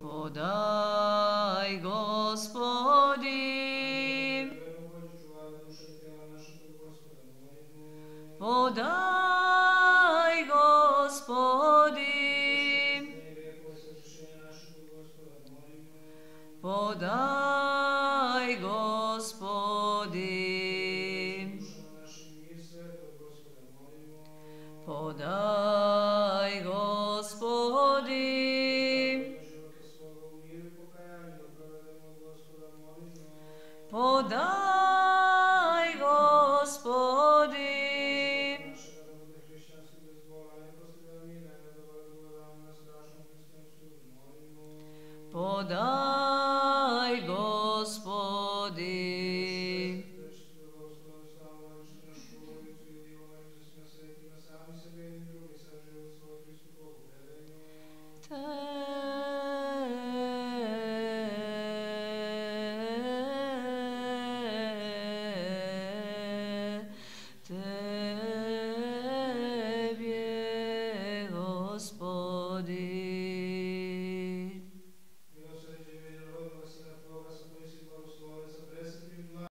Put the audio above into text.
Podaj, Gospodi, podaj, Gospodi, podaj, Gospodi, podaj, Gospodi, podaj, Gospodi, podaj.